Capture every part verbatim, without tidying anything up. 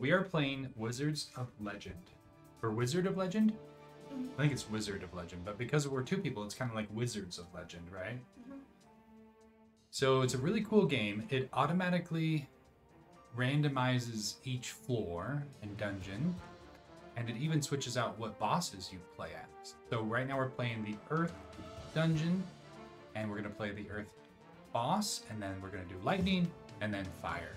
we are playing Wizards of Legend. For Wizard of Legend? I think it's Wizard of Legend, but because we're two people, it's kind of like Wizards of Legend, right? Mm-hmm. So it's a really cool game. It automatically randomizes each floor and dungeon, and it even switches out what bosses you play as. So right now we're playing the Earth Dungeon, and we're going to play the Earth boss, and then we're going to do Lightning, and then Fire.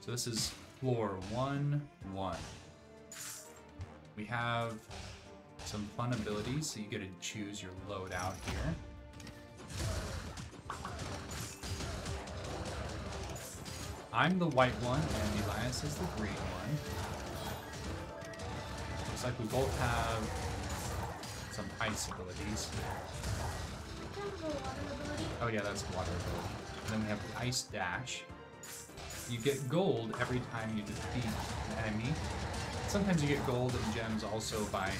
So this is floor one, one. We have some fun abilities, so you get to choose your loadout here. I'm the white one, and Elias is the green one. Looks like we both have some ice abilities. Oh yeah, that's water ability. And then we have the ice dash. You get gold every time you defeat an enemy. Sometimes you get gold and gems also by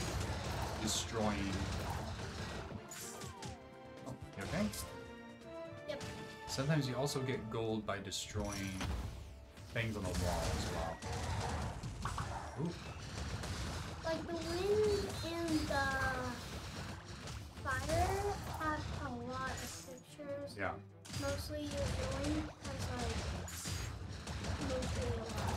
destroying... Oh, you okay? Yep. Sometimes you also get gold by destroying things on the wall as well. Ooh. Like the wind and the fire have a lot of pictures. Yeah. Mostly your wind has like mostly a lot.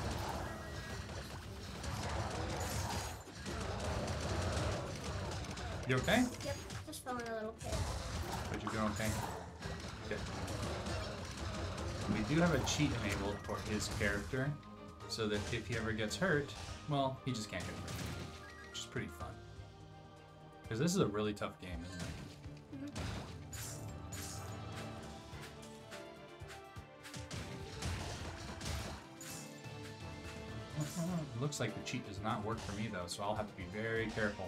You okay? Yep, just fell in a little bit. But you're doing okay? Good. We do have a cheat enabled for his character, so that if he ever gets hurt, well, he just can't get hurt. Which is pretty fun. Because this is a really tough game, isn't it? Mm-hmm. Looks like the cheat does not work for me though, so I'll have to be very careful.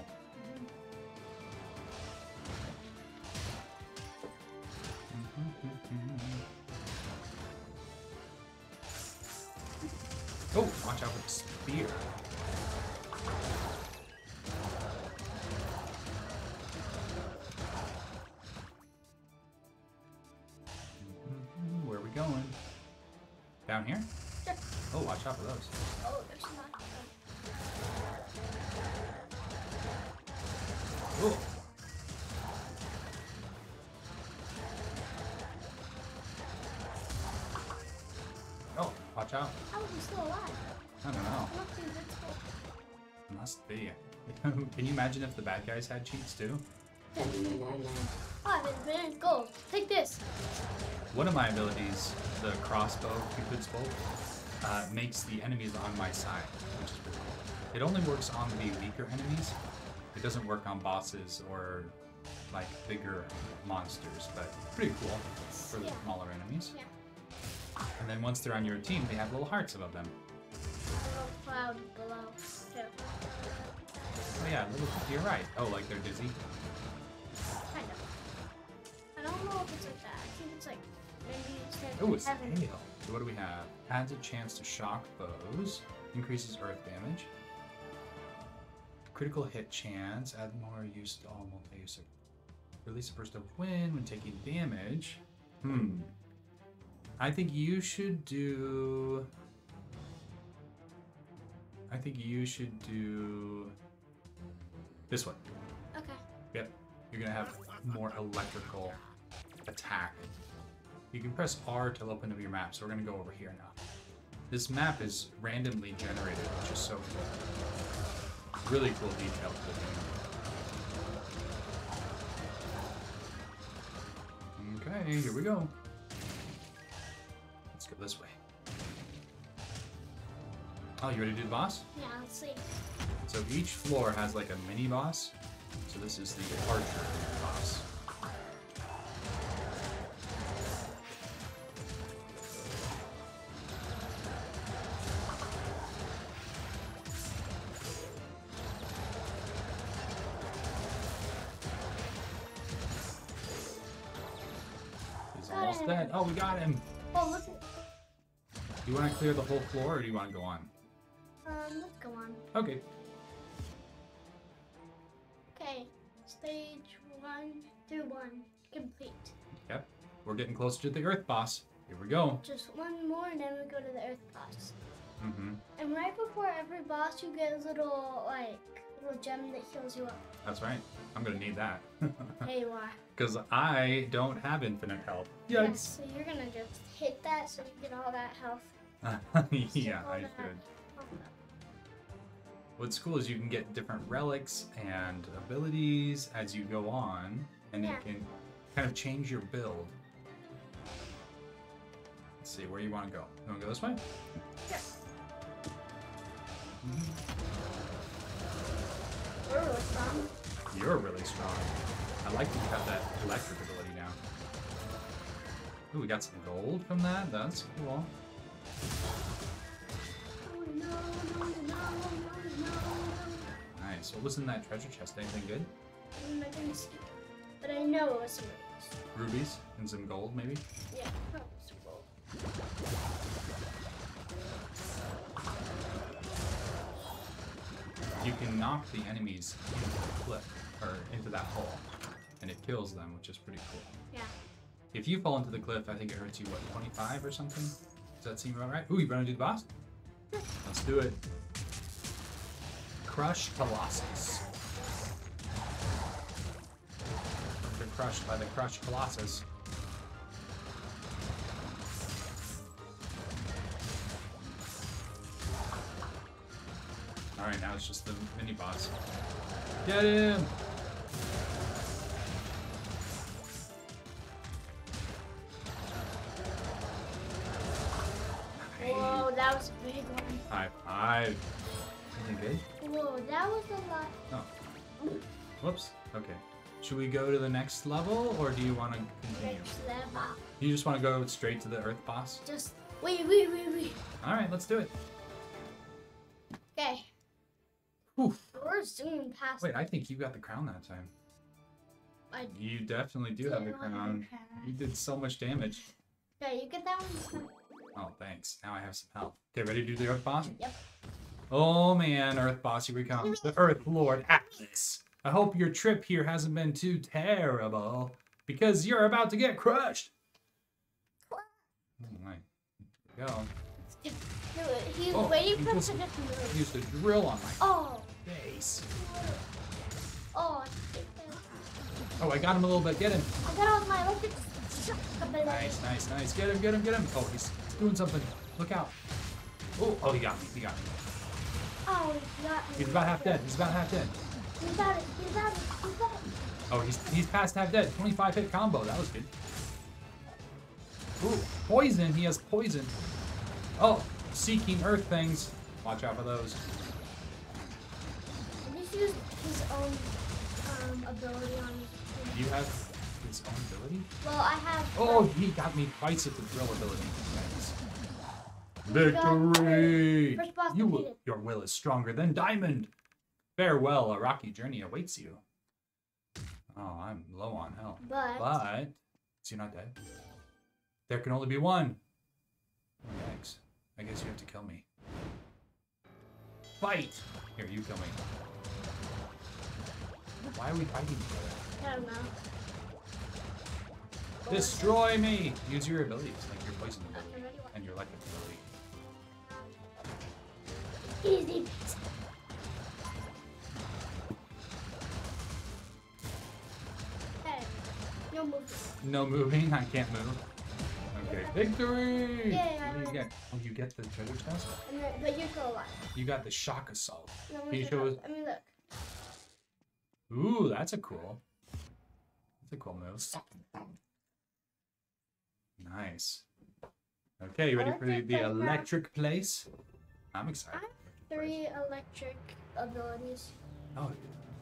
Oh, watch out with the spear. Mm-hmm. Where are we going? Down here? Sure. Oh, watch out for those. Oh, there's not. Cool. Watch out. How is he still alive? I don't know. Must be. Can you imagine if the bad guys had cheats too? Five minutes gold. Take this. One of my abilities, the crossbow, Cupid's bolt, uh, makes the enemies on my side, which is pretty cool. It only works on the weaker enemies. It doesn't work on bosses or like bigger monsters, but pretty cool for the yeah. smaller enemies. Yeah. And then once they're on your team, they have little hearts above them. Little cloud below. Yeah. Oh yeah, little, you're right. Oh, like they're dizzy? Kind of. I don't know if it's like that. I think it's like maybe it's like oh, it's heaven. Hail. So what do we have? Adds a chance to shock foes. Increases earth damage. Critical hit chance. Add more use to all multi-use. Release a burst of wind when taking damage. Hmm. I think you should do. I think you should do this one. Okay. Yep. You're gonna have more electrical attack. You can press R to open up your map. So we're gonna go over here now. This map is randomly generated, which is so cool. Really cool detail to the game. Okay, here we go. Let's go this way. Oh, you ready to do the boss? Yeah, let's see. So each floor has like a mini boss. So this is the archer boss. He's almost dead. Oh, we got him. Oh, look at. Do you want to clear the whole floor, or do you want to go on? Um, let's go on. Okay. Okay, stage one through one, complete. Yep, we're getting closer to the Earth boss. Here we go. Just one more, and then we go to the Earth boss. Mm-hmm. And and right before every boss you get a little, like, little gem that heals you up. That's right. I'm going to need that. There you are. Because I don't have infinite health. Yikes. Yes, so you're going to just hit that so you get all that health. Yeah, I should. What's cool is you can get different relics and abilities as you go on, and yeah. you can kind of change your build. Let's see, where you want to go. You want to go this way? Yeah. Mm-hmm. You're really strong. You're really strong. I like that you have that electric ability now. Ooh, we got some gold from that. That's cool. Oh, no, no, no, no. Nice. What was in that treasure chest? Anything good? I'm not gonna see. But I know it was some rubies. Rubies? And some gold, maybe? Yeah, probably some gold. You can knock the enemies into the clip, or into that hole, and it kills them, which is pretty cool. Yeah. If you fall into the cliff, I think it hurts you, what, twenty-five or something? Does that seem about right? Ooh, you run to the boss? Yeah. Let's do it. Crush Colossus. They're crushed by the Crush Colossus. Alright, now it's just the mini boss. Get him! Whoa, that was a big one. High five. Anything good? Whoa, that was a lot. Oh. Whoops. Okay. Should we go to the next level, or do you want to continue? Next level. You just want to go straight to the Earth boss? Just wait, wait, wait, wait. Alright, let's do it. Okay. Oof. We're zooming past. Wait, I think you got the crown that time. I you definitely do have the crown. You did so much damage. Yeah, you get that one. Oh, thanks. Now I have some help. Okay, ready to do the Earth boss? Yep. Oh man, Earth boss, here we come. The Earth Lord Atlas. I hope your trip here hasn't been too terrible, because you're about to get crushed. All right, here we go. He was oh, waiting for him to get moved. Used a drill on my oh. face. Oh, oh, I got him a little bit. Get him. I got all my electric. Nice, nice, nice. Get him, get him, get him. Oh, he's doing something. Look out. Oh, oh, he got me. He got me. Oh, he's, not, he's, he's about half dead. dead. He's about half dead. He's at it. He's at it. He's at it. Oh, he's he's past half dead. twenty-five hit combo. That was good. Ooh, poison. He has poison. Oh, seeking earth things. Watch out for those. Did he use his own um, ability on him? You have his own ability? Well, I have. Oh, he got me twice with the drill ability. Nice. Victory! You will, your will is stronger than diamond. Farewell, a rocky journey awaits you. Oh, I'm low on health. But, but so you're not dead. There can only be one. Thanks. I guess you have to kill me. Fight! Here, you kill me. Why are we fighting each other? I don't know. Destroy me! Use your abilities, like your poison ability and your electric ability. Easy. Hey, no moving. No moving? I can't move. Okay, victory! Yeah, what do you get? Oh, you get the treasure chest? But you go alive. You got the shock assault. No, Can you show us? I mean, look. Ooh, that's a cool. That's a cool move. Nice. Okay, you ready for the, the electric place? I'm excited. I'm Three electric abilities. Oh,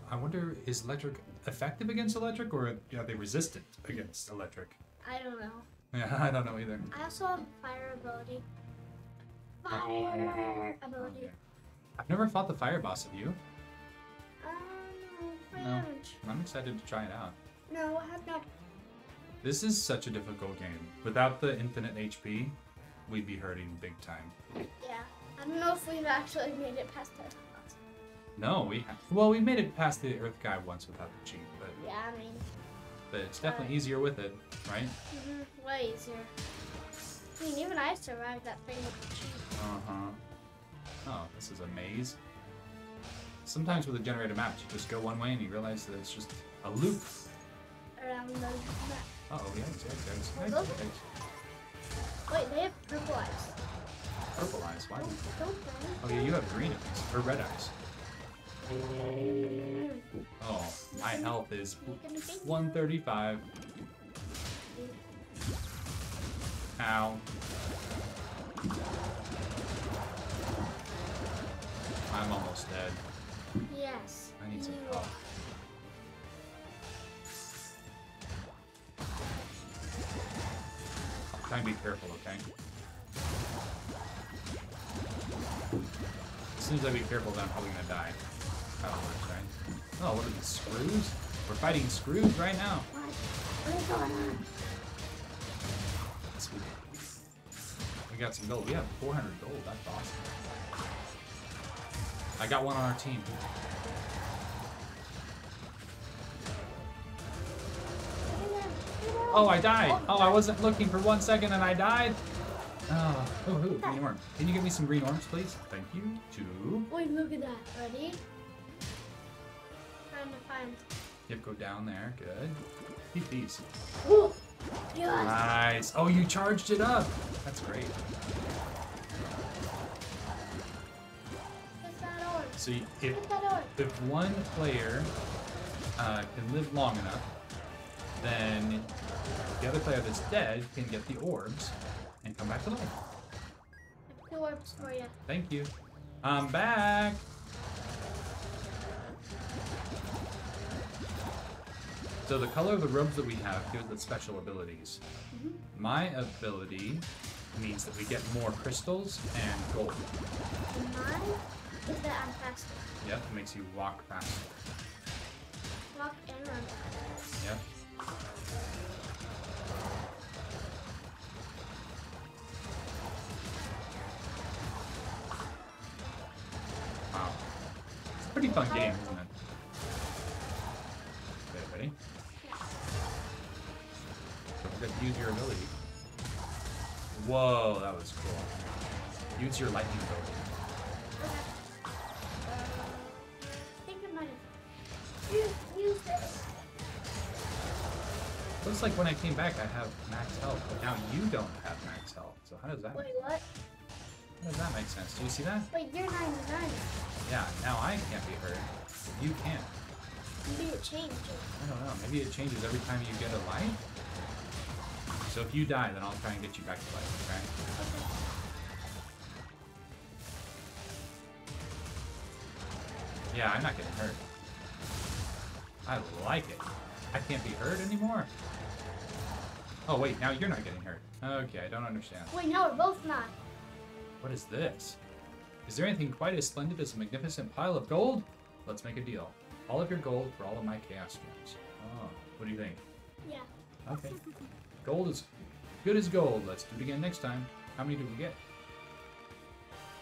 I wonder, is electric effective against electric, or are they resistant against electric? I don't know. Yeah, I don't know either. I also have fire ability. Fire ability. Okay. I've never fought the fire boss, have you? Um, no. I'm excited to try it out. No, I have not. This is such a difficult game. Without the infinite H P, we'd be hurting big time. Yeah. I don't know if we've actually made it past that. No, we have. Well, we made it past the Earth guy once without the cheat, but yeah, I mean, but it's definitely uh, easier with it, right? Mm-hmm, way easier. I mean, even I survived that thing with the cheat. Uh huh. oh, this is a maze. Sometimes with a generated map, you just go one way and you realize that it's just a loop. Around the map. Uh-oh, yeah, yeah, yeah, yeah. Wait, they have purple eyes. Purple eyes? Why? Oh, yeah, you have green eyes. Or red eyes. Oh, my health is one thirty-five. Ow. I'm almost dead. Yes. I need some help. Try and be careful, okay? As soon as I be careful, then I'm probably gonna die. That works, right? Oh, what are these screws? We're fighting screws right now. What? What is going on? We got some gold. We have four hundred gold. That's awesome. I got one on our team. Oh, I died. Oh, I wasn't looking for one second and I died. Oh, ooh, ooh, green worm. Can you give me some green worms, please? Thank you. Two. Wait, look at that. Ready? Time to find. Yep, go down there. Good. Eat these. Ooh. Yes. Nice. Oh, you charged it up. That's great. Put that on. So you, if, Put that on. if one player uh, can live long enough, then the other player that's dead can get the orbs and come back to life. I have two orbs for you. Thank you. I'm back. So the color of the robes that we have gives the special abilities. Mm-hmm. My ability means that we get more crystals and gold. And mine is that I'm faster. Yep, it makes you walk faster. Walk and run faster. Yep. Wow. It's a pretty fun game, isn't it? Okay, ready? Yeah. Don't forget to use your ability. Whoa, that was cool. Use your lightning ability. Okay. I think I might have used, used this. Looks like when I came back, I have max health, but now you don't have max health. So how does that? Wait, what? How does that make sense? Do you see that? Wait, you're ninety-nine. Yeah, now I can't be hurt. You can. Maybe it changes. I don't know. Maybe it changes every time you get a life. So if you die, then I'll try and get you back to life. Okay. Okay. Yeah, I'm not getting hurt. I like it. I can't be hurt anymore. Oh wait, now you're not getting hurt. Okay, I don't understand. Wait, no, we're both not. What is this? Is there anything quite as splendid as a magnificent pile of gold? Let's make a deal. All of your gold for all of my chaos gems. Oh, what do you think? Yeah. Okay. Gold is good as gold. Let's do it again next time. How many did we get?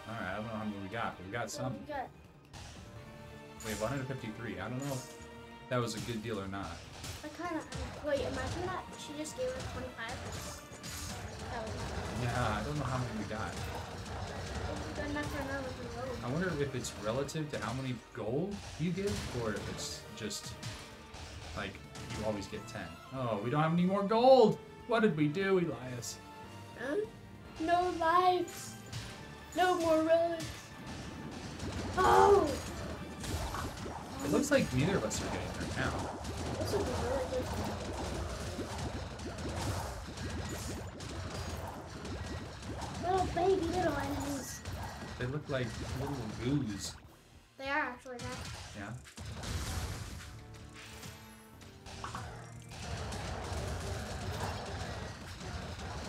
All right, I don't know how many we got, but we got some. We got. Wait, one hundred fifty-three. I don't know if that was a good deal or not. I kind of... Wait, imagine that she just gave us twenty-five. That was... Yeah, I don't know how many we got. I wonder if it's relative to how many gold you give, or if it's just, like, you always get ten. Oh, we don't have any more gold! What did we do, Elias? Um, no lives! No more relics! Oh! It looks like neither of us are getting hurt now. This would be really good. Little baby little enemies. They look like little goos. They are actually that. Yeah.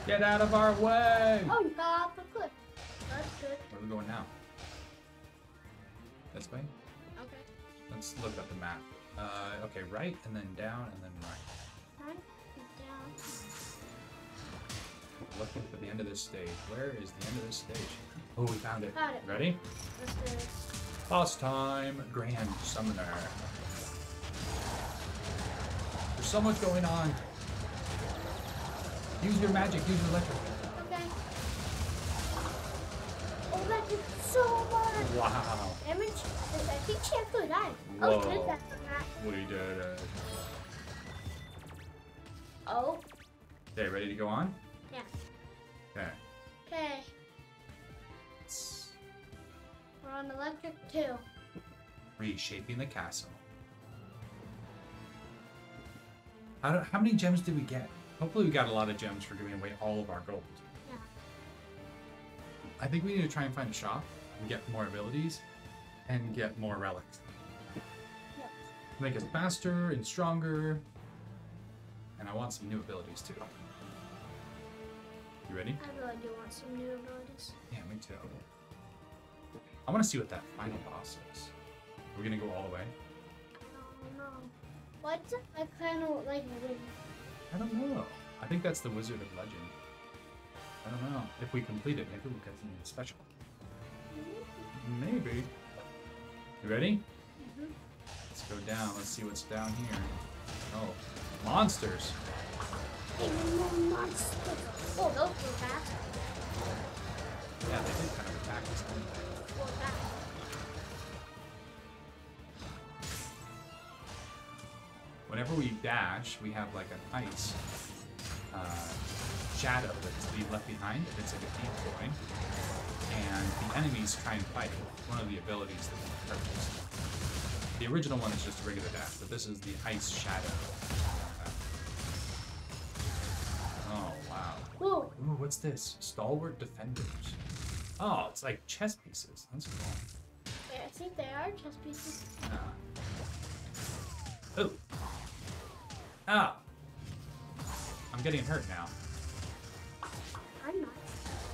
Get out of our way! Oh, you got off the cliff. That's good. Where are we going now? This way? Okay. Let's look at the map. Uh, okay, right, and then down, and then right. Right, down. Looking for the end of this stage. Where is the end of this stage? Oh, we found it. Got it. Ready? Let's do it. Boss time, Grand Summoner. There's so much going on. Use your magic, use your electric. Okay. Oh, that did so much. Wow. Damage is, I think she actually died. Whoa. Oh, we did that from that. We did it. Oh. Okay, ready to go on? Yeah. Okay. Okay. We're on electric two. Reshaping the castle. How, do, how many gems did we get? Hopefully we got a lot of gems for giving away all of our gold. Yeah. I think we need to try and find a shop and get more abilities and get more relics. Yep. Make us faster and stronger. And I want some new abilities too. You ready? I really do want some new abilities. Yeah, me too. I want to see what that final boss is. We're gonna go all the way. I don't know. What's I kind of like? I don't know. I think that's the Wizard of Legend. I don't know. If we complete it, maybe we'll get something special. Maybe. Maybe. You ready? Mm-hmm. Let's go down. Let's see what's down here. Oh, monsters. Hey, monsters. Oh, those were fast. Yeah, they did kind of attack us. Whenever we dash, we have like an ice uh, shadow that's left behind. It's like a deep void. And the enemies try and fight it. One of the abilities that we purchased. The original one is just a regular dash, but this is the ice shadow. Oh, wow. Whoa. Ooh, what's this? Stalwart Defenders. Oh, it's like chess pieces. That's cool. Wait, I think they are chess pieces. Uh, oh. Ah! I'm getting hurt now. I'm not.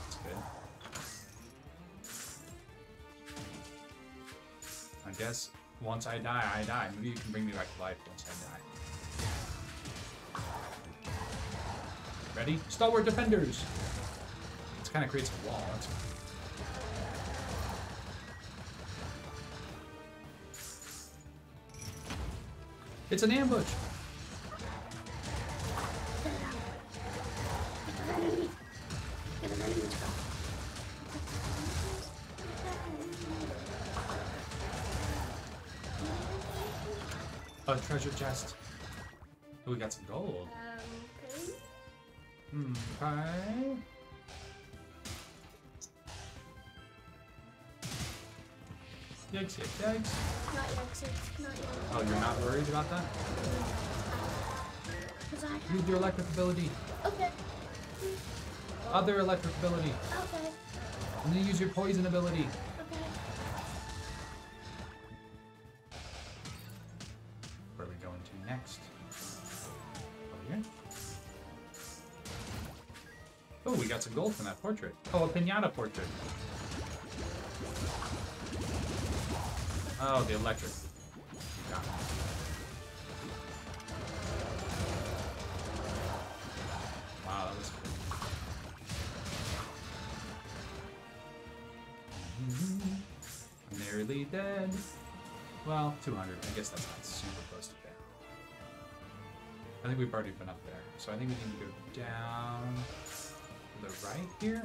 That's good. I guess once I die, I die. Maybe you can bring me back to life once I die. Ready? Stalwart Defenders! This kind of creates a wall. That's cool. It's an ambush! A treasure chest. Oh, we got some gold. Um, okay. Okay. Yikes, yikes, yikes. Not yikes, yikes, not yikes. Oh, you're not worried about that? I... Use your electric ability. Okay. Other electric ability. Okay. And then use your poison ability. Next. Over here. Oh, we got some gold from that portrait. Oh, a pinata portrait. Oh, the electric. Got it. Wow, that was cool. I'm nearly dead. Well, two hundred. I guess that's not super close to dead. I think we've already been up there, so I think we need to go down to the right here.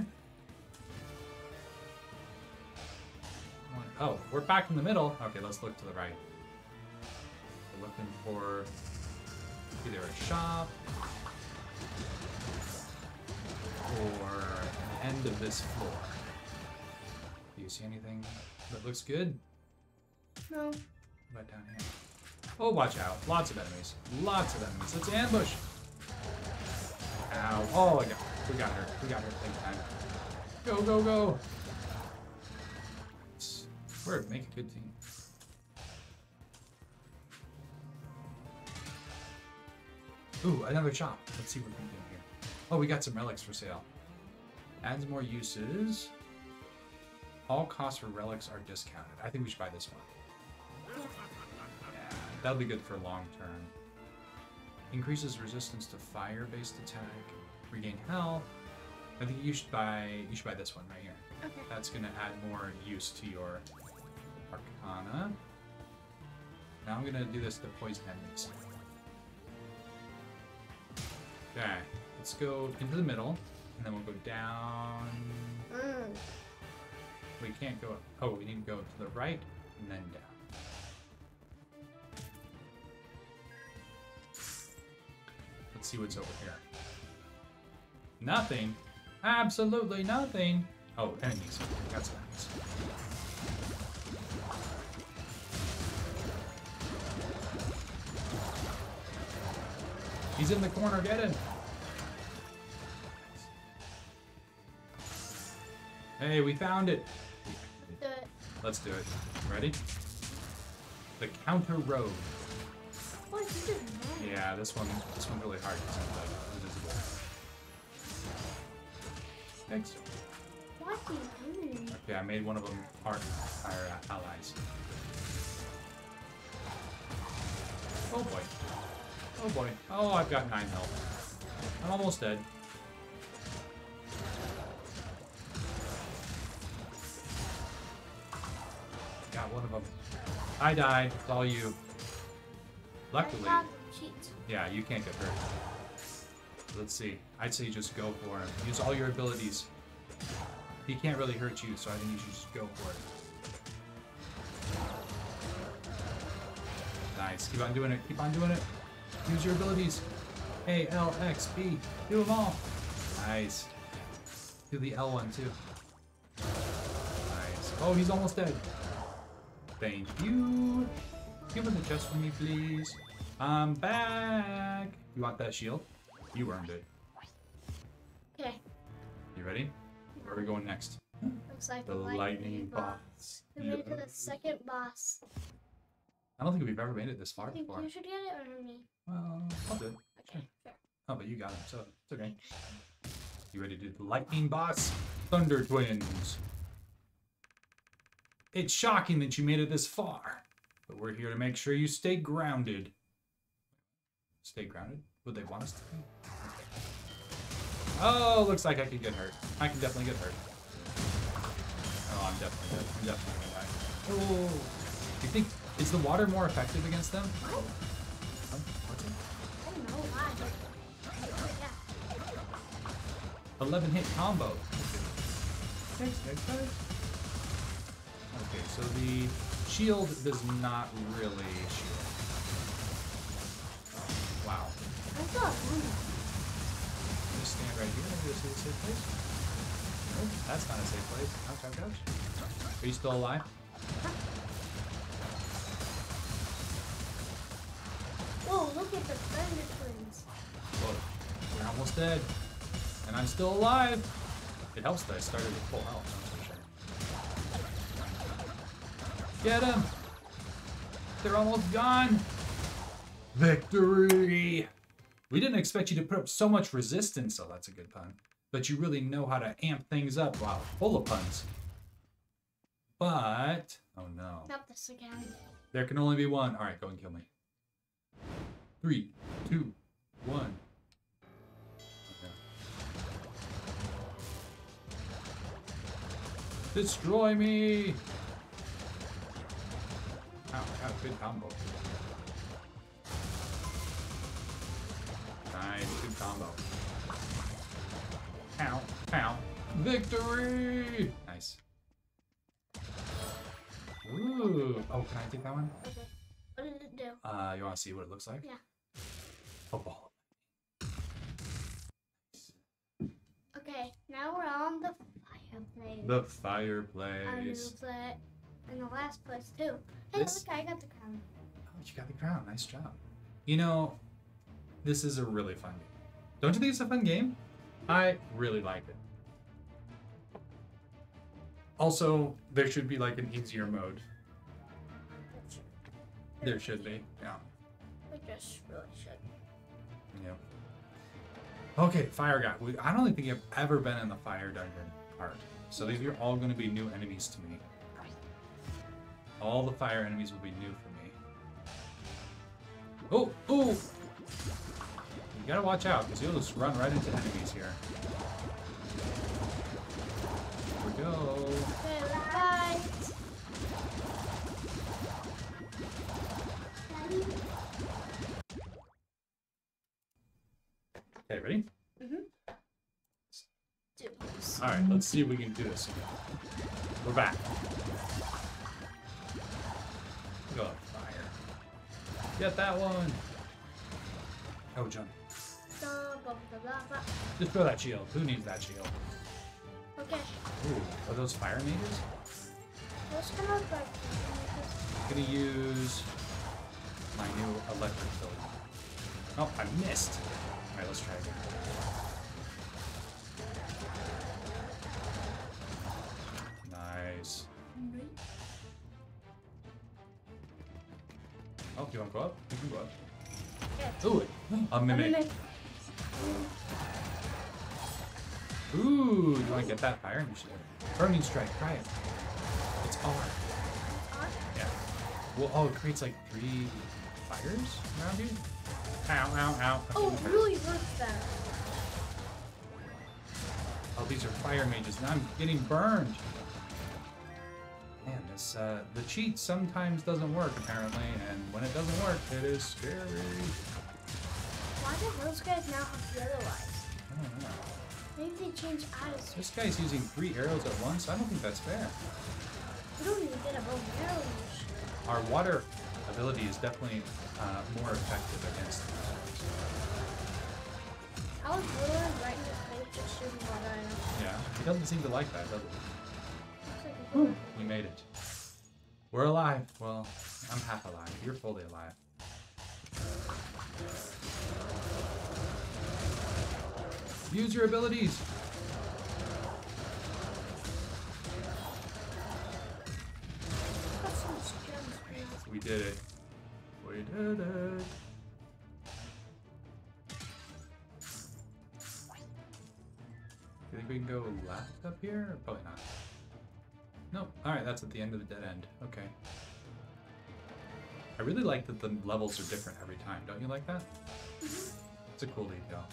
Oh, we're back in the middle. Okay, let's look to the right. We're looking for either a shop or an end of this floor. Do you see anything that looks good? No. Right down here. Oh, watch out. Lots of enemies. Lots of enemies. Let's ambush. Ow. Oh, I got her. We got her. We got her. Big time. Go, go, go. We're making a good team. Ooh, another shop. Let's see what we can do here. Oh, we got some relics for sale. Adds more uses. All costs for relics are discounted. I think we should buy this one. That'll be good for long term. Increases resistance to fire-based attack. Regain health. I think you should buy you should buy this one right here. Okay. That's gonna add more use to your Arcana. Now I'm gonna do this to poison enemies. Okay, let's go into the middle, and then we'll go down. Mm. We can't go... Oh, we need to go to the right and then down. Let's see what's over here. Nothing. Absolutely nothing. Oh, enemies. That's what happens. He's in the corner. Get him. Hey, we found it. Do it. Let's do it. Ready? The counter road. What is this? Yeah, this one. This one's really hard. Thanks. What are you doing? Okay, I made one of them our, our allies. Oh boy. Oh boy. Oh, I've got nine health. I'm almost dead. Got one of them. I died. It's all you. Luckily. Yeah, you can't get hurt. Let's see. I'd say just go for him. Use all your abilities. He can't really hurt you, so I think you should just go for it. Nice. Keep on doing it. Keep on doing it. Use your abilities. A, L, X, B. Do them all. Nice. Do the L one, too. Nice. Oh, he's almost dead. Thank you. Give him the chest for me, please. I'm back. You want that shield? You earned it. Okay. You ready? Where are we going next? Looks like the lightning, lightning boss. boss. We made it to the second boss. I don't think we've ever made it this far think before. You should get it or me. Well, I'll do it. Okay, fair. Oh, but you got it, so it's okay. You ready to do the lightning boss? Thunder Twins. It's shocking that you made it this far, but we're here to make sure you stay grounded. Stay grounded? Would they want us to be? Oh, looks like I could get hurt. I can definitely get hurt. Oh, I'm definitely dead. I'm definitely gonna die. Oh, do you think is the water more effective against them? What? Huh? What's it? I don't know why. Eleven hit combo. Okay. Okay, so the shield does not really shield. Wow. I thought. Just stand right here. Maybe this is a safe place. Nope, that's not a safe place. Ouch, ouch, ouch. Are you still alive? Whoa, look at the Thunder Twins. Whoa, we're almost dead. And I'm still alive. It helps that I started with full health, I'm so sure. Get them! They're almost gone! Victory! We didn't expect you to put up so much resistance, so that's a good pun. But you really know how to amp things up. Wow, full of puns. But, oh no. Not this again. There can only be one. All right, go and kill me. Three, two, one. Okay. Destroy me! Ow, ow, good combo. Nice, good combo. Ow, ow. Victory! Nice. Ooh. Oh, can I take that one? Okay. What did it do? Uh, you want to see what it looks like? Yeah. A ball. Okay, now we're on the fireplace. The fireplace. I'm going to play it in the last place, too. Hey, this... look, I got the crown. Oh, you got the crown. Nice job. You know... This is a really fun game. Don't you think it's a fun game? I really like it. Also, there should be like an easier mode. There should be, yeah. We just really should. Yeah. Okay, Fire guy. We, I don't think I've ever been in the Fire Dungeon part. So these are all going to be new enemies to me. All the Fire enemies will be new for me. Oh, oh! You gotta watch out, because you'll just run right into enemies here. Here we go. Right. Okay, ready? Mm-hmm. Alright, let's see if we can do this again. We're back. Go up, fire. Get that one. Oh, jump. Just throw that shield. Who needs that shield? Okay. Ooh, are those fire mages? Those kind of like I'm gonna use my new electric build. Oh, I missed. All right, let's try again. Nice. Oh, do you want to go up? You can go up. Yeah. Ooh, a mimic. A mimic. Ooh, you want to get that fire machine? Burning strike, try it. It's R. R? Yeah. Well, oh, it creates like three fires around you? Ow, ow, ow. Okay, oh, it really hurts that. Oh, these are fire mages. Now I'm getting burned. Man, this, uh, the cheat sometimes doesn't work, apparently, and when it doesn't work, it is scary. Why do those guys now have yellow eyes? I don't know. Maybe they change eyes. This guy's using three arrows at once. I don't think that's fair. We don't even get a bow and arrow. Our water ability is definitely uh, more effective against the arrows. I was literally right in his face just shooting water arrows. Yeah, he doesn't seem to like that, does he? Like we made it. We're alive. Well, I'm half alive. You're fully alive. Use your abilities. We did it. We did it. You think we can go left up here? Probably not. Nope. Alright, that's at the end of the dead end. Okay. I really like that the levels are different every time. Don't you like that? Mm-hmm. It's a cool detail.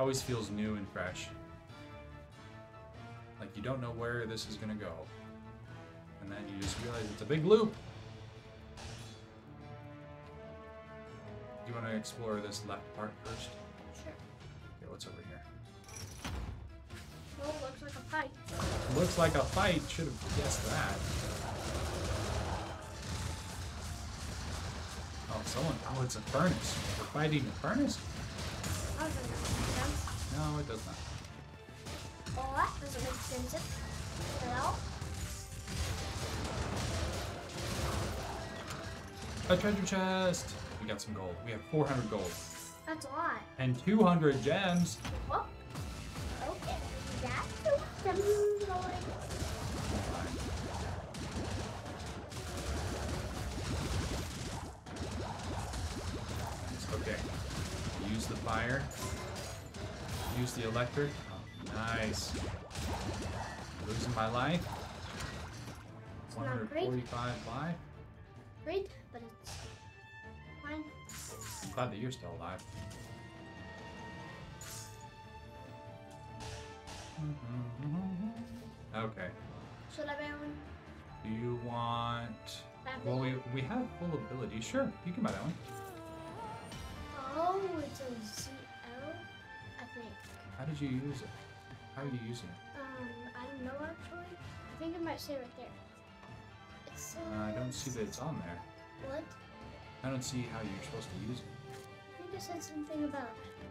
Always feels new and fresh. Like you don't know where this is gonna go. And then you just realize it's a big loop. Do you wanna explore this left part first? Sure. Okay, what's over here? Oh, well, looks like a fight. Looks like a fight, should have guessed that. Oh, someone, oh, it's a furnace. We're fighting a furnace? That doesn't make sense. No, it does not. Well, that doesn't make sense at all. A treasure chest. We got some gold. We have four hundred gold. That's a lot. And two hundred gems. Well, okay. That's something going on. The fire. Use the electric. Oh, nice. Losing my life. It's one forty-five life. Great, but it's fine. I'm glad that you're still alive. Okay. Should I buy one? Do you want? That well, we we have full ability. Sure, you can buy that one. Oh, it's a Z L, I think. How did you use it? How are you using it? Um, I don't know actually. I think it might say right there. It's, uh, uh, I don't see that it's on there. What? I don't see how you're supposed to use it. I think it said something about.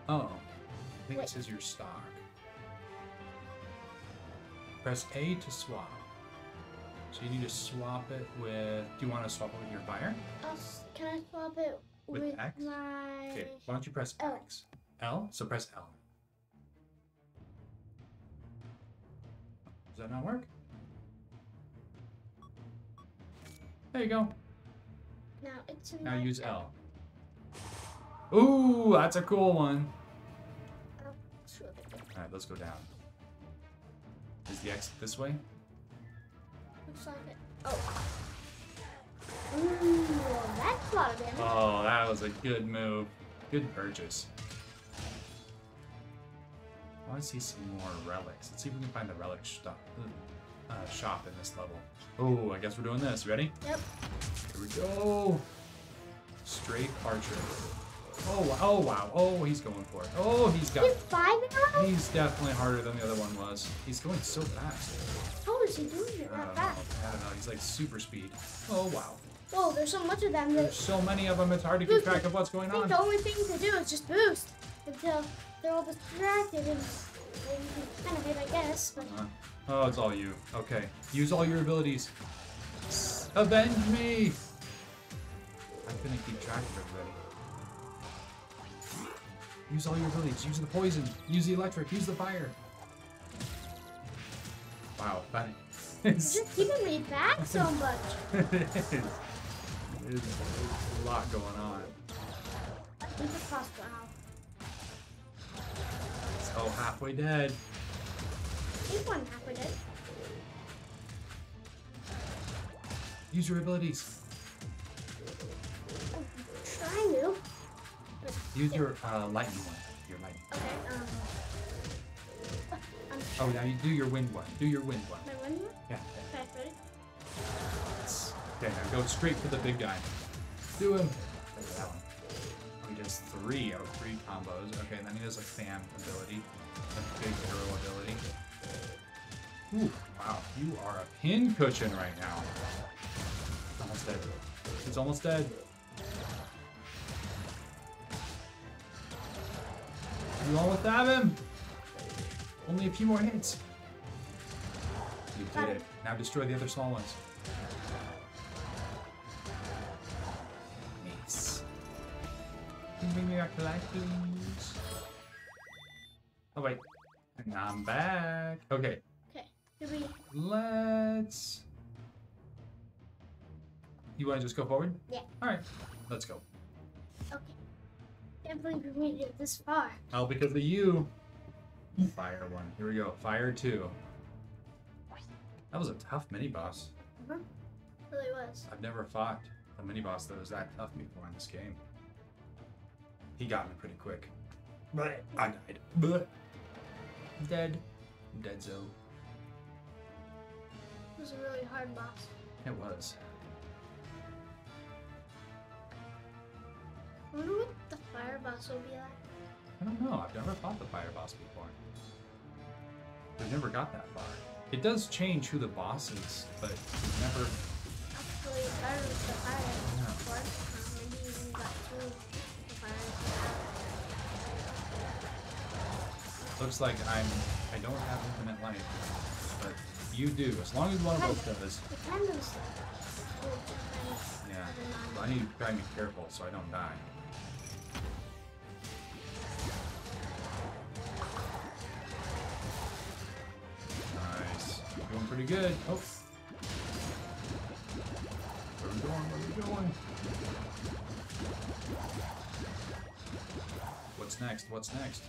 Oh, I think Wait. It says your stock. Press A to swap. So you need to swap it with. Do you want to swap it with your fire? Uh, can I swap it? With, with X? My... Okay, why don't you press L. X? L? So press L. Does that not work? There you go. Now, it's now use L. Ooh, that's a cool one. Alright, let's go down. Is the exit this way? Looks like it. Oh. Ooh, that's a lot of damage. Oh, that was a good move. Good purchase. I want to see some more relics. Let's see if we can find the relic shop, uh, shop in this level. Oh, I guess we're doing this. Ready? Yep. Here we go. Straight archer. Oh, oh, wow. Oh, he's going for it. Oh, he's got. He's five now? He's definitely harder than the other one was. He's going so fast. How is is he doing it that fast? I don't know. He's like super speed. Oh, wow. Whoa, there's so much of them. There's so many of them, it's hard to keep track of what's going on. I think the only thing to do is just boost until they're all distracted and kind of it, I guess. But... Uh, oh, it's all you. Okay. Use all your abilities. Avenge me! I'm going to keep track of everybody. Use all your abilities. Use the poison. Use the electric. Use the fire. Wow, that is... You're just keeping me back so much. It is. There's a lot going on. Leave the crossbow out. So halfway dead. Leave one halfway dead. Use your abilities. I'm trying to. Use your uh, lightning one. Your lightning. Okay. Um. Oh, now you do your wind one. Do your wind one. My wind one? Yeah. Okay, ready? Okay, now go straight for the big guy. Do him. That's that one. He does three out of three combos. Okay, and then he does a fan ability. A big hero ability. Ooh, wow. You are a pin cushion right now. It's almost dead. It's almost dead. You almost have him. Only a few more hits. You did it. Now destroy the other small ones. Nice. Can you bring me back to life, please? Oh, wait. And I'm back. Okay. Okay. Did we... Let's... You want to just go forward? Yeah. All right. Let's go. Okay. Can't believe we made it this far. Oh, because of you. Fire one. Here we go. Fire two. That was a tough mini boss. Uh-huh. It really was. I've never fought a mini boss that was that tough before in this game. He got me pretty quick. But I died. But dead. Dead zone. It was a really hard boss. It was. I wonder what the fire boss will be like. I don't know. I've never fought the fire boss before. I've never got that far. It does change who the boss is, but we've never. Actually, if I was the fire before, um, maybe even got through the fire. Looks like I'm. I don't have infinite life, but you do. As long as one of both does. Yeah. Well, I need to try and be careful so I don't die. Doing pretty good. Oh. Where are we going? Where are we going? What's next? What's next?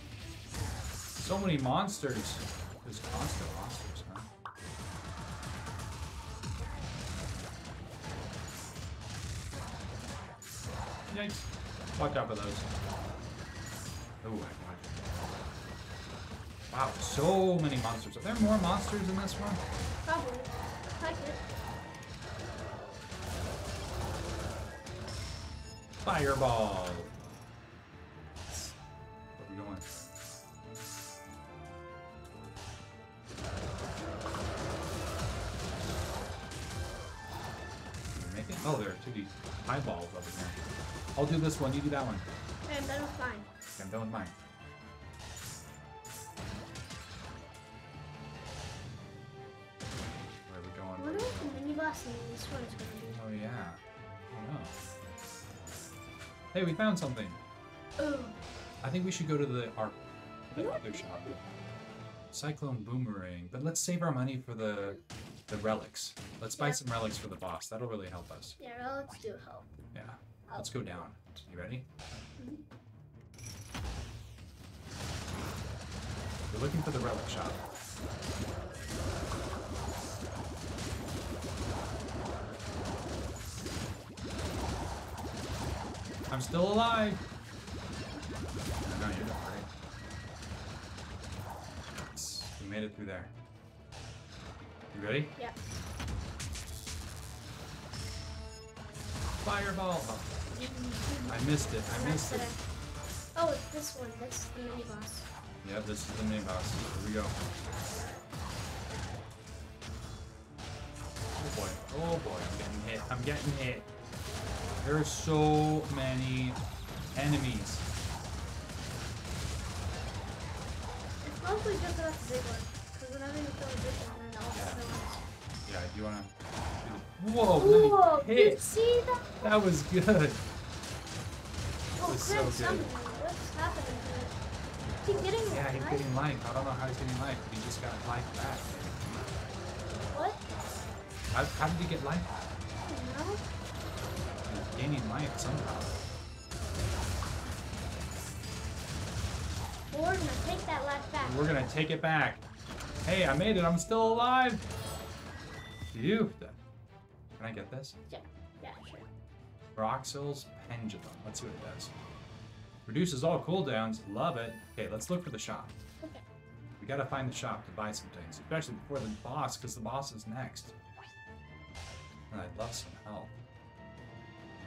So many monsters. There's constant monsters, huh? Yikes. Watch out for those. Oh, I got it. Wow, so many monsters. Are there more monsters in this one? Probably. Like it. Fireball! Where are we going? Can we make it? Oh, there are two of these eyeballs over there. I'll do this one, you do that one. Okay, I'm done with mine. Okay, I'm done with mine. This one is gonna be... Oh yeah. Oh, no. Hey, we found something. Oh. I think we should go to the our the other shop. Cyclone boomerang. But let's save our money for the the relics. Let's buy yeah. some relics for the boss. That'll really help us. Yeah, relics do help. Yeah. Help. Let's go down. You ready? Mm-hmm. We're looking for the relic shop. I'm still alive! No, you're not, right? We made it through there. You ready? Yeah. Fireball! Oh. I missed it, I missed it. Oh, it's this one. That's the mini boss. Yep, this is the mini boss. Here we go. boy. Oh boy, I'm getting hit. I'm getting hit. There are so many enemies. It's mostly just about the big one. Because when I'm in the film, and then I'll yeah. So yeah, do you want to... Whoa, Ooh, hit. Did you see that? That was good. That oh, was so good. What's happening to it? He's getting life. Yeah, he's getting life. I don't know how he's getting life, but he just got life back. What? How, how did he get life back? I don't know. He's gaining life somehow. Well, we're going to take that life back. We're going to take it back. Hey, I made it. I'm still alive. Phew. Can I get this? Yeah, yeah, sure. Broxel's Pendulum. Let's see what it does. Reduces all cooldowns. Love it. Okay, let's look for the shop. Okay. We gotta find the shop to buy some things, especially before the boss, because the boss is next. And I'd love some help.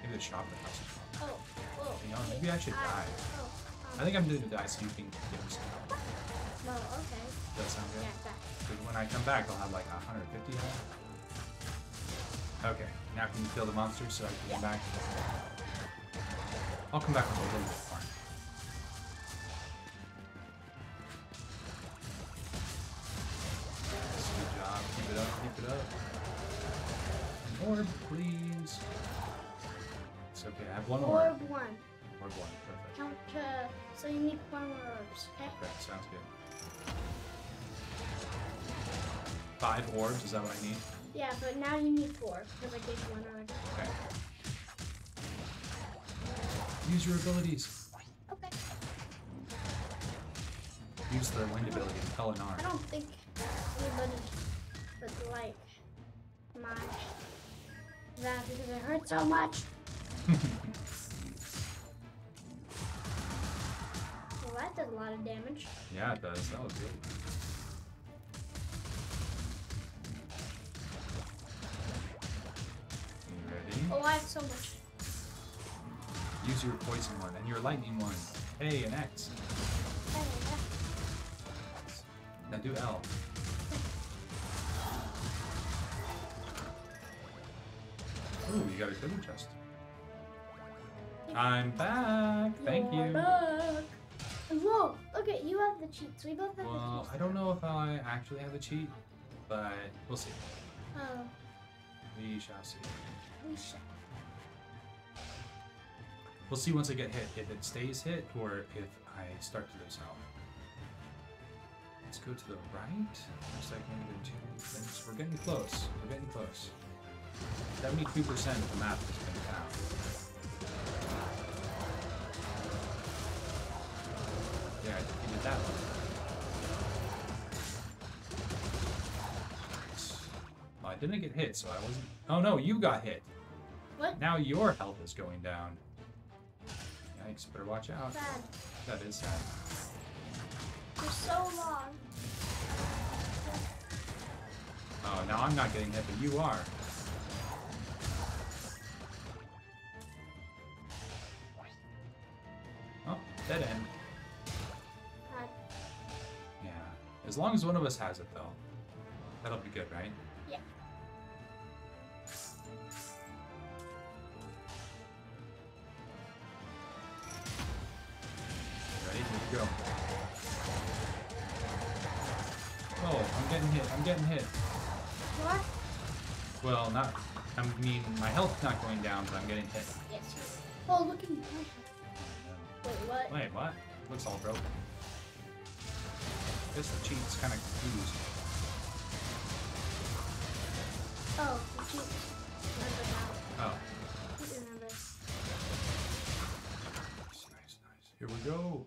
Maybe the shop that has some help. Oh, whoa. You know, maybe I should uh, die. Oh, um, I think I'm gonna die so you can give us some help. No, okay. Does that sound good? Yeah, exactly. When I come back, I'll have like one hundred fifty help. Okay, now can you kill the monster so I can come back? I'll come back with a little bit more. Nice, good job. Keep it up, keep it up. An orb, please. It's okay, I have one orb. Orb one. Orb one, perfect. Count, uh, so you need one more orbs, okay? Okay, sounds good. Five orbs, is that what I need? Yeah, but now you need four, because I gave you one already. Okay. Use your abilities. Okay. Use their wind ability, Eleanor. I don't think anybody would like my that because it hurts so much. Well, that does a lot of damage. Yeah, it does. That was good. Oh, I have so much. Use your poison one and your lightning one. Hey, an X. Hey, X. Now do L. Ooh, you got a good chest. I'm back. Thank You're you. Back. Whoa. Okay, you have the cheats. We both have well, the cheats. Well, I don't know if I actually have the cheat, but we'll see. Oh. We shall see. We shall. We'll see once I get hit, if it stays hit or if I start to lose health. Let's go to the right. Looks like maybe two things. We're getting close. We're getting close. seventy-two percent of the map has been found. Yeah, I think you did that one. I didn't get hit, so I wasn't... Oh no, you got hit! What? Now your health is going down. Yikes, better watch out. Sad. That is sad. For so long. Oh, now I'm not getting hit, but you are. Oh, dead end. God. Yeah. As long as one of us has it, though. That'll be good, right? Yeah. Ready? Here we go. Oh, I'm getting hit. I'm getting hit. What? Well, not... I mean, my health's not going down, but I'm getting hit. Yes. Oh, look at me. Wait, what? Wait, what? Looks all broken. This cheat's kind of confused. Oh, the cheat. Oh. Nice, nice, nice. Here we go.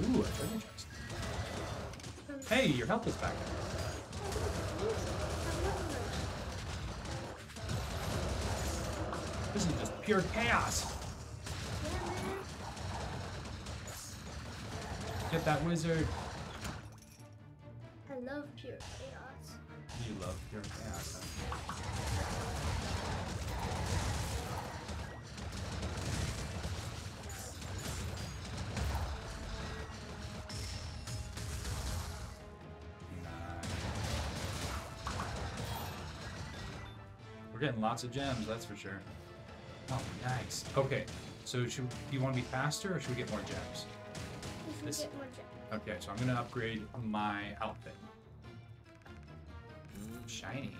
Ooh, a treasure chest. Um, hey, your health is back. This is just pure chaos. Get that wizard. I love pure chaos. You love your ass. Nice. We're getting lots of gems, that's for sure. Oh, nice. Okay, so should, do you want to be faster or should we get more gems? We should this, get more gems. Okay, so I'm going to upgrade my outfit. Shiny.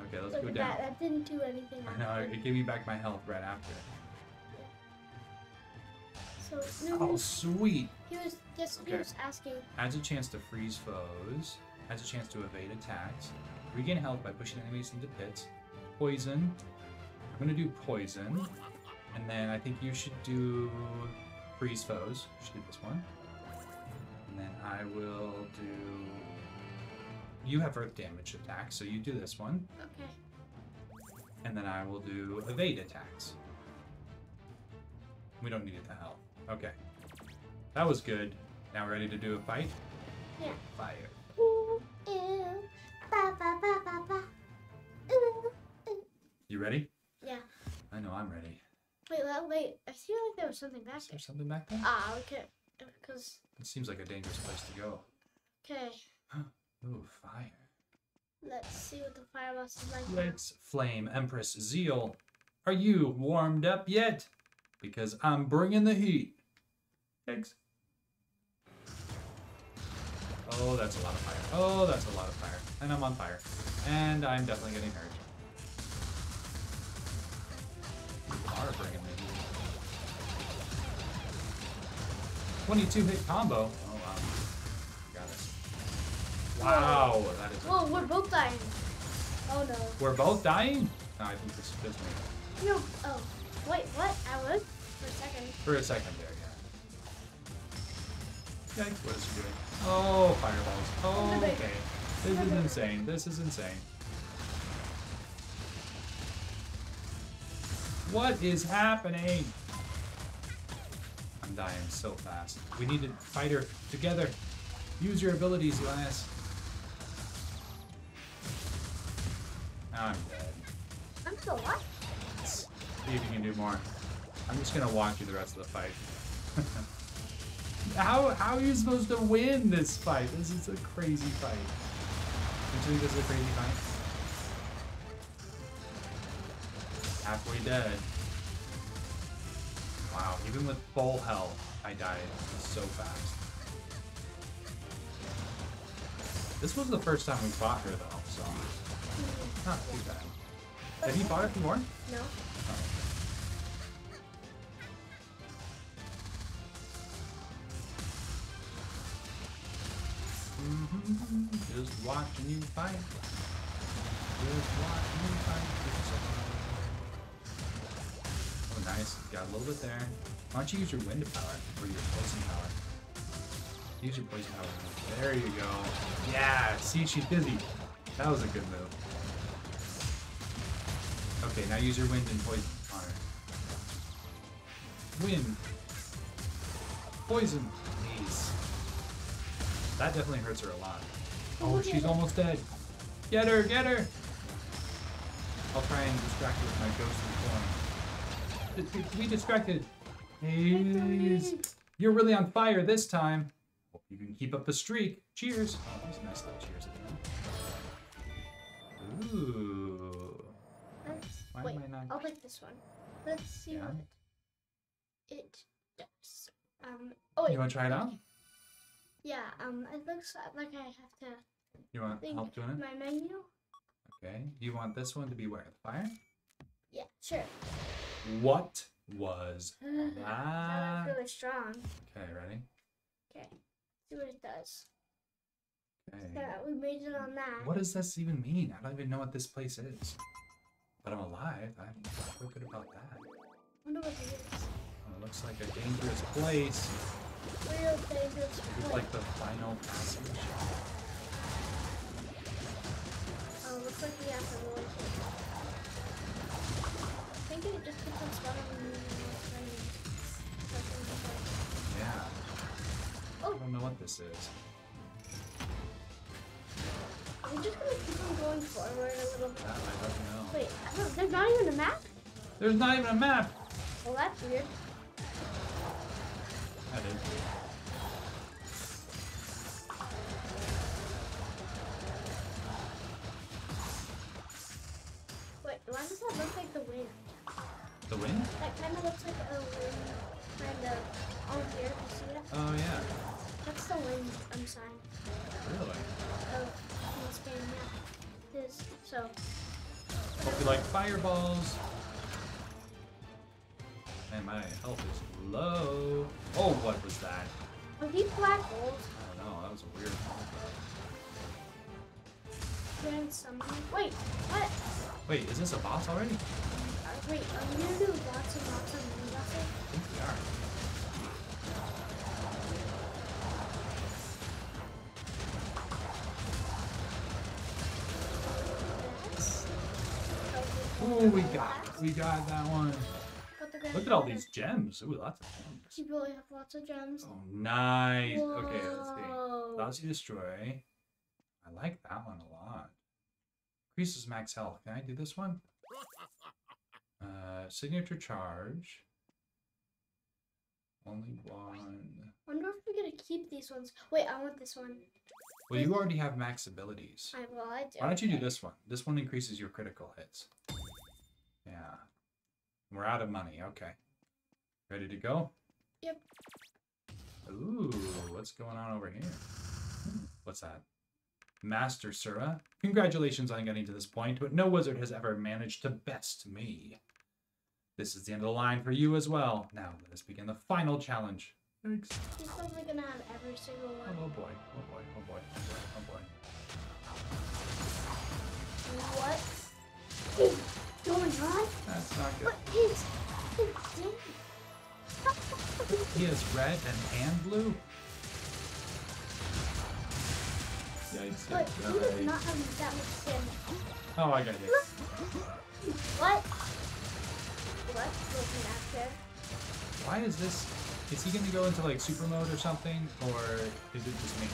Okay, let's Look go down. That. that didn't do anything. I know, it gave me back my health right after. So, no, oh, sweet. He was just okay. he was asking. Adds a chance to freeze foes. Adds a chance to evade attacks. Regain health by pushing enemies into pits. Poison. I'm going to do poison. And then I think you should do freeze foes. You should do this one. And then I will do... You have earth damage attacks, so you do this one. Okay. And then I will do evade attacks. We don't need it to help. Okay. That was good. Now we're ready to do a fight? Yeah. Fire. Ooh, ew. Ba, ba, ba, ba, ba. Ooh, ooh. You ready? Yeah. I know I'm ready. Wait, well, wait. I feel like there was something back there. There's something back there? Ah, uh, okay. Because... It seems like a dangerous place to go. Okay. Ooh, fire. Let's see what the fire boss is like. Let's Flame Empress Zeal. Are you warmed up yet? Because I'm bringing the heat. Thanks. Oh, that's a lot of fire. Oh, that's a lot of fire. And I'm on fire. And I'm definitely getting hurt. You are bringing the heat. twenty-two hit combo. Oh, wow. Got it. Wow. Whoa, that is Whoa we're both dying. Oh, no. We're both dying? No, I think this is me. No. Oh. Wait, what? I was? For a second. For a second there, yeah. Yikes, what is she doing? Oh, fireballs. Oh, okay. This is insane. This is insane. What is happening? I'm dying so fast. We need to fight her together. Use your abilities, Elias. I'm dead. I'm still alive. See if you can do more. I'm just gonna walk you the rest of the fight. how how are you supposed to win this fight? This is a crazy fight. Don't you think this is a crazy fight? Halfway dead. Wow, even with full health, I died so fast. This was the first time we fought her though, so not too bad. Have you fought her before? No. Oh. Mm-hmm. Just watching you fight. Just watching you fight. Oh, nice. Got a little bit there. Why don't you use your wind power or your poison power? Use your poison power. There you go. Yeah. See, she's busy. That was a good move. Okay, now use your wind and poison on her. Wind. Poison. Nice. That definitely hurts her a lot. Oh, she's almost dead. Get her, get her! I'll try and distract her with my ghostly form. We distracted. Please. You're really on fire this time. Hope you can keep up the streak. Cheers. Oh, that was a nice little cheers at the end. Ooh. Why Wait, am I not... I'll pick this one. Let's see yeah. what it, it does. Um, oh, wait. You want to try it out? Yeah, um, it looks like I have to. You want help doing it? My menu. Okay. Do you want this one to be where? The fire? Yeah, sure. What was that? That was really strong. Okay, ready? Okay. See what it does. Okay. So we made it on that. What does this even mean? I don't even know what this place is. But I'm alive. I feel good about that. I wonder what it is. Well, it looks like a dangerous place. Real dangerous. It's like the final passage. Oh, it looks like we have to roll it. I think it just becomes one of them. Yeah. Oh. I don't know what this is. We're just gonna keep on going forward a little bit. I don't know. Wait, I don't, there's not even a map? There's not even a map! Well, that's weird. That is weird. Why does that look like the wind? The wind? That kind of looks like a wind, kind of on the air. You see that? Oh yeah. That's the wind I'm signing. Really? Oh, in this game, yeah. It is, so. Hope you like fireballs. Man, my health is low. Oh, what was that? Are these black holes? I don't know, that was a weird one. Wait, what? Wait, is this a boss already? Wait, are we gonna do lots and lots of mini bosses? I think we are. Oh, we got we got that one. Look at all these gems. Ooh, lots of gems. You really have lots of gems. Oh, nice. Whoa. Okay, let's see. Lousy Destroy. I like that one a lot. Increases max health. Can I do this one? Uh, signature charge. Only one. I wonder if we're going to keep these ones. Wait, I want this one. Well, you already have max abilities. I, well, I do. Why don't you do this one? This one increases your critical hits. Yeah. We're out of money. Okay. Ready to go? Yep. Ooh, what's going on over here? What's that? Master Sura. Congratulations on getting to this point, but no wizard has ever managed to best me. This is the end of the line for you as well. Now, let us begin the final challenge. Thanks. He's probably gonna have every single one. Oh boy, oh boy, oh boy, oh boy, oh boy. What is going on? That's not good. What is this? He is red and, and blue. Yikes, but he does not have that much damage. Oh, I got you. What? What's looking after? Why is this? Is he gonna go into like super mode or something? Or is it just me?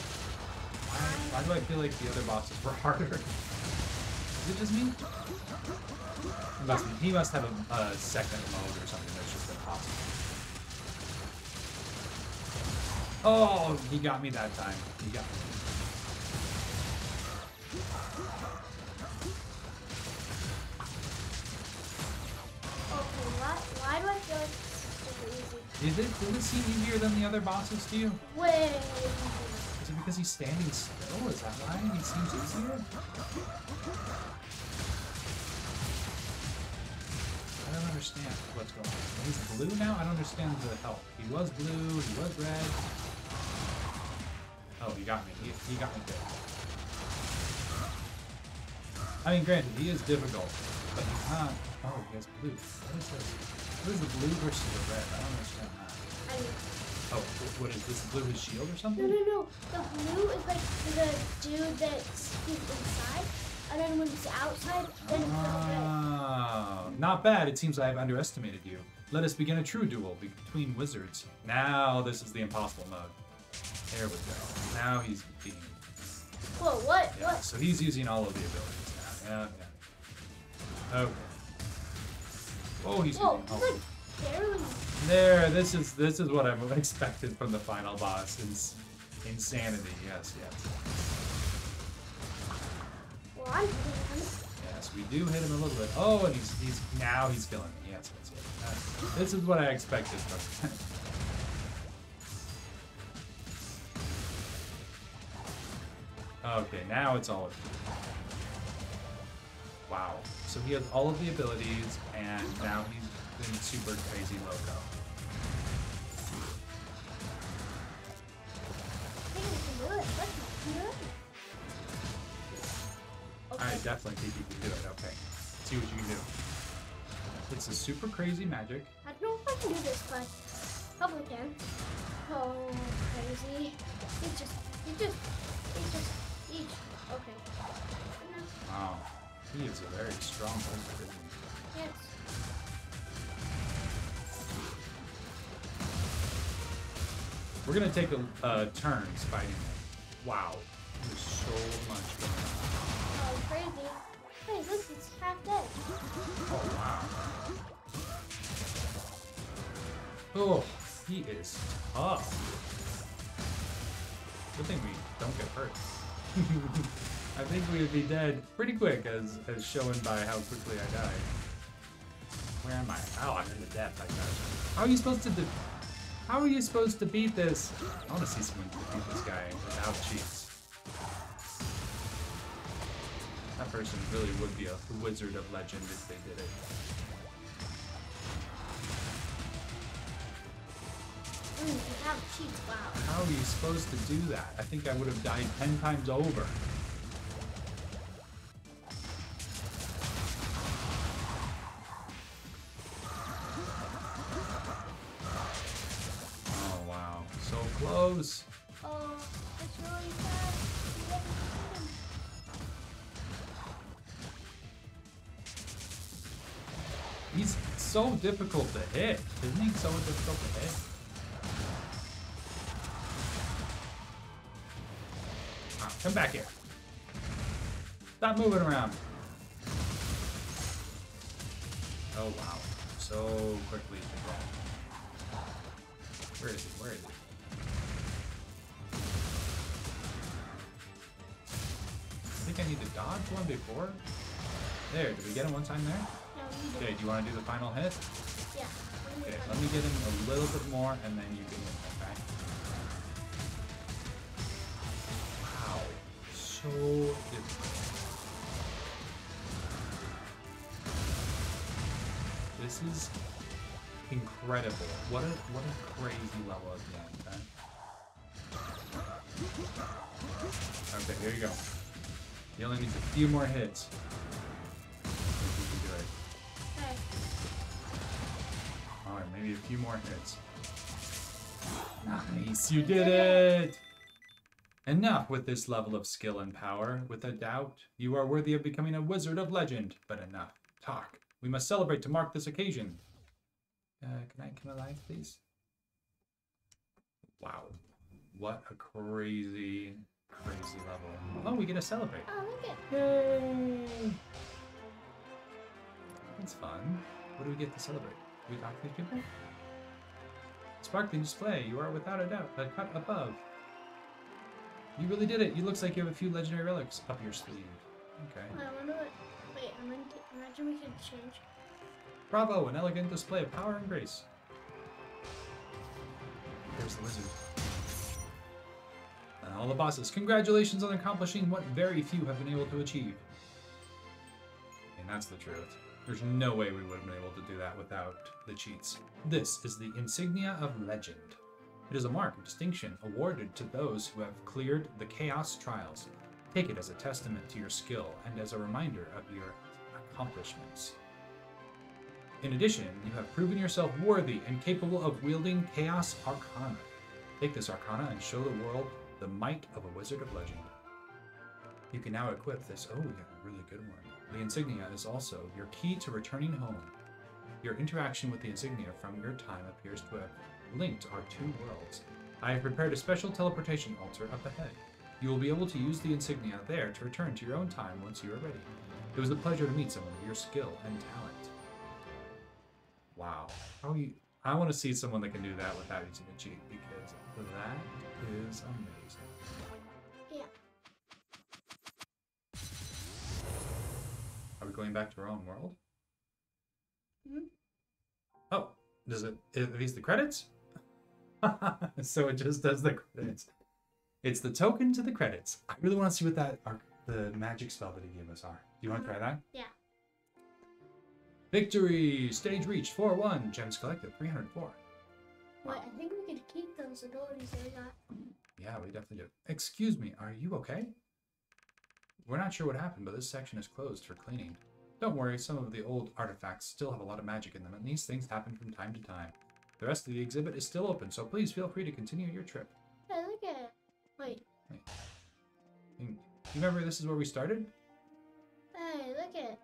Why, why do I feel like the other bosses were harder? Is it just me? It must be, he must have a, a second mode or something that's just impossible. Oh, he got me that time. He got me. Why do I feel like this is super easy? Is it, does it seem easier than the other bosses to you? Way easier. Is it because he's standing still? Is that why he seems easier? I don't understand what's going on. He's blue now? I don't understand the health. He was blue, he was red. Oh, he got me. He, he got me good. I mean, granted, he is difficult, but he's not. Oh, he has blue. What is this? What is the blue versus the red? I don't understand that. I mean, oh, what is this? Blue his shield or something? No, no, no. The blue is like the dude that's inside, and then when he's outside, then it's the red. Not bad. It seems I have underestimated you. Let us begin a true duel between wizards. Now this is the impossible mode. There we go. Now he's beating. Whoa, what? Yeah, what? So he's using all of the abilities now. Yeah, yeah. Okay. Oh, he's Whoa, like barely... There, this is this is what I expected from the final boss. It's insanity, yes, yes. Well, I'm yes, we do hit him a little bit. Oh, and he's he's now he's killing me. Yes, yes, yes. This is what I expected from him. Okay, now it's all. Wow. So he has all of the abilities, and now he's in super crazy loco. Okay. I definitely think you can do it. Okay. Let's see what you can do. It's a super crazy magic. I don't know if I can do this, but probably can. Oh, crazy. He just, he just, he just, he just. Okay. Wow. He is a very strong wizard, isn't he? Yes. We're going to take a uh, turns fighting him. Wow. There's so much going on. Oh, crazy. Hey, this is half dead. Oh, wow. Oh, he is tough. Good thing we don't get hurt. I think we would be dead pretty quick, as as shown by how quickly I died. Where am I? Oh, I'm in the depth. I gotcha. How are you supposed to? How are you supposed to beat this? I want to see someone beat this guy without cheats. That person really would be a Wizard of Legend if they did it. Ooh, without cheats, wow. How are you supposed to do that? I think I would have died ten times over. Oh, it's really bad. You haven't seen him. He's so difficult to hit. Isn't he so difficult to hit? Ah, come back here. Stop moving around. Oh, wow. So quickly to go. Where is he? Where is he? I think I need to dodge one before. There, did we get him one time there? No, we didn't. Okay, do you want to do the final hit? Yeah. Okay, let me get him a little bit more and then you can win, okay? Wow, so difficult. This is incredible. What a what a crazy level at the end, okay? Okay, here you go. You only need a few more hits. I think we can do it. Okay. Alright, maybe a few more hits. Nice, you did it! Enough with this level of skill and power. With a doubt, you are worthy of becoming a Wizard of Legend. But enough talk. We must celebrate to mark this occasion. Uh, can I come alive, please? Wow. What a crazy... crazy level. Oh, we get to celebrate. Oh, look at it. Yay! That's fun. What do we get to celebrate? Do we talk to these people? Sparkling display. You are without a doubt a cut above. You really did it. You looks like you have a few legendary relics up your sleeve. Okay. Well, I wonder what... Wait, I meant to... imagine we could change. Bravo! An elegant display of power and grace. There's the wizard. And all the bosses, congratulations on accomplishing what very few have been able to achieve. And that's the truth. There's no way we would have been able to do that without the cheats. This is the Insignia of Legend. It is a mark of distinction awarded to those who have cleared the Chaos Trials. Take it as a testament to your skill and as a reminder of your accomplishments. In addition, you have proven yourself worthy and capable of wielding Chaos Arcana. Take this Arcana and show the world the might of a Wizard of Legend. You can now equip this. Oh, we got a really good one. The insignia is also your key to returning home. Your interaction with the insignia from your time appears to have linked our two worlds. I have prepared a special teleportation altar up ahead. You will be able to use the insignia there to return to your own time once you are ready. It was a pleasure to meet someone with your skill and talent. Wow. How you? I want to see someone that can do that without using a cheat, because that is amazing. Yeah. Are we going back to our own world? Mm-hmm. Oh, does it? Are these the credits? So it just does the credits. It's the token to the credits. I really want to see what that are, the magic spell that he gave us are. Do you want to try that? Yeah. Victory! Stage reach four one. Gems collected three hundred four. Wait, I think we could keep those abilities that we got. Yeah, we definitely do. Excuse me, are you okay? We're not sure what happened, but this section is closed for cleaning. Don't worry, some of the old artifacts still have a lot of magic in them, and these things happen from time to time. The rest of the exhibit is still open, so please feel free to continue your trip. Hey, look at it. Wait. Wait. You remember this is where we started? Hey, look at it.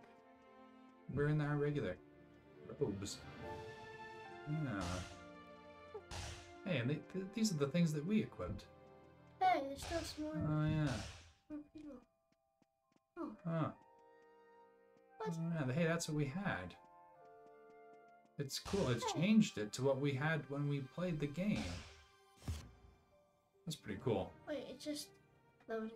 We're in our regular robes. Yeah. Hey, and they, th these are the things that we equipped. Hey, there's still some more. Oh, yeah. Oh. Huh. What? Yeah, hey, that's what we had. It's cool. It's hey. changed it to what we had when we played the game. That's pretty cool. Wait, it's just loading.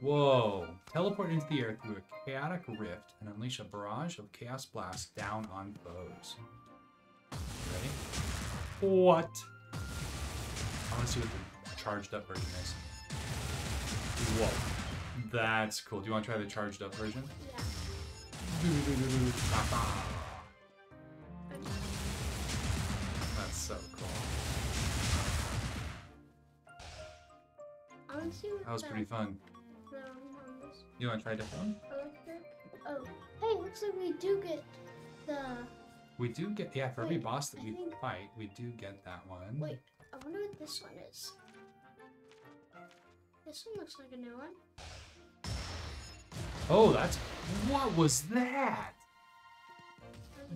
Whoa. Teleport into the air through a chaotic rift and unleash a barrage of chaos blasts down on foes. Ready? What? I want to see what the charged up version is. Whoa. That's cool. Do you want to try the charged up version? Yeah. That's so cool. That was pretty fun. You want to try a different one? Electric. Oh, hey, looks like we do get the... We do get... Yeah, for Wait, every boss that I we think... fight, we do get that one. Wait, I wonder what this one is. This one looks like a new one. Oh, that's... What was that?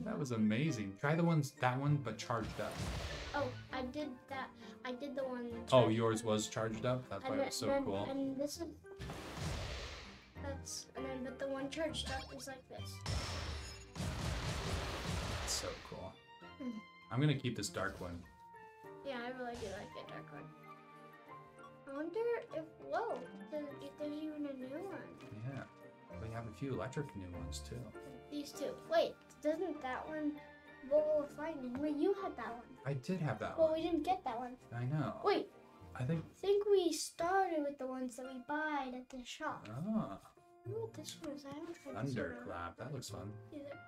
That was amazing. Try the ones... That one, but charged up. Oh, I did that. I did the one... Oh, yours was charged up? That's why it was so cool. And this is... That's... And then, but the one charged up is like this. That's so cool. I'm gonna keep this dark one. Yeah, I really do like the dark one. I wonder if... Whoa! If there's even a new one. Yeah. We have a few electric new ones, too. These two. Wait, doesn't that one... Bowl of Lightning. Wait, you had that one. I did have that well, one. Well, we didn't get that one. I know. Wait. I think I think we started with the ones that we bought at the shop. Ah. I don't know what this one is. I haven't tried Thunderclap. this one. Thunderclap.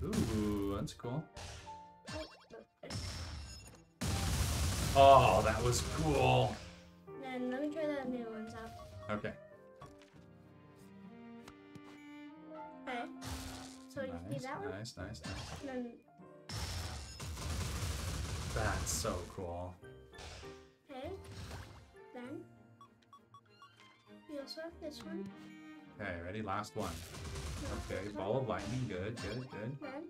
That looks fun. Ooh, that's cool. Oh, that was cool. Then let me try that new one's out. Okay. Okay. So nice, you see that one? Nice, nice, nice. Then... That's so cool. Okay. Then we also have this one. Okay, ready? Last one. Last okay, one. Ball of Lightning. Good, good, good. Then...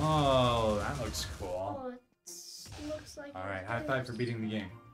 Oh, that looks cool. Oh, it looks like. All right, high five for beating the game.